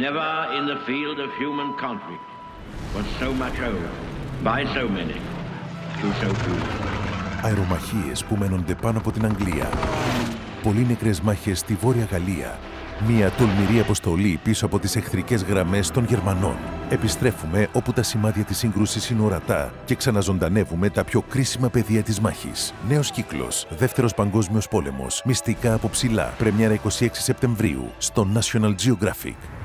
Never in the field of human conflict was so much owed by so many to so few. Αερομαχίες που μένονται πάνω από την Αγγλία. Πολύ νεκρές μάχες στη Βόρεια Γαλλία. Μία τολμηρή αποστολή πίσω από τις εχθρικές γραμμές των Γερμανών. Επιστρέφουμε όπου τα σημάδια της σύγκρουσης είναι ορατά και ξαναζωντανεύουμε τα πιο κρίσιμα πεδία της μάχης. Νέος κύκλος, Δεύτερος Παγκόσμιος Πόλεμος, Μυστικά από Ψηλά, πρεμιέρα 26 Σεπτεμβρίου στο National Geographic.